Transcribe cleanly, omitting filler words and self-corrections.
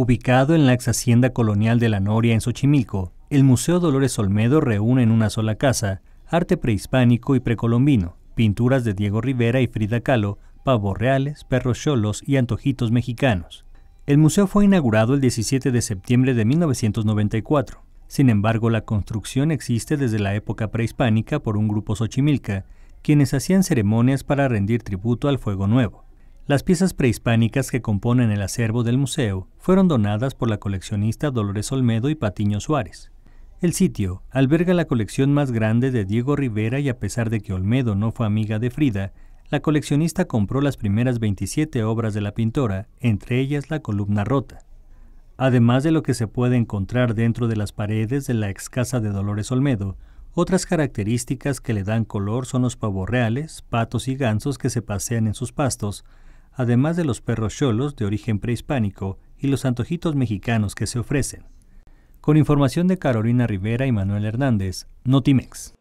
Ubicado en la ex hacienda colonial de La Noria, en Xochimilco, el Museo Dolores Olmedo reúne en una sola casa arte prehispánico y precolombino, pinturas de Diego Rivera y Frida Kahlo, pavos reales, perros cholos y antojitos mexicanos. El museo fue inaugurado el 17 de septiembre de 1994. Sin embargo, la construcción existe desde la época prehispánica por un grupo xochimilca, quienes hacían ceremonias para rendir tributo al fuego nuevo. Las piezas prehispánicas que componen el acervo del museo fueron donadas por la coleccionista Dolores Olmedo y Patiño Suárez. El sitio alberga la colección más grande de Diego Rivera y, a pesar de que Olmedo no fue amiga de Frida, la coleccionista compró las primeras 27 obras de la pintora, entre ellas la columna rota. Además de lo que se puede encontrar dentro de las paredes de la ex casa de Dolores Olmedo, otras características que le dan color son los pavos reales, patos y gansos que se pasean en sus pastos, además de los perros cholos de origen prehispánico y los antojitos mexicanos que se ofrecen. Con información de Carolina Rivera y Manuel Hernández, Notimex.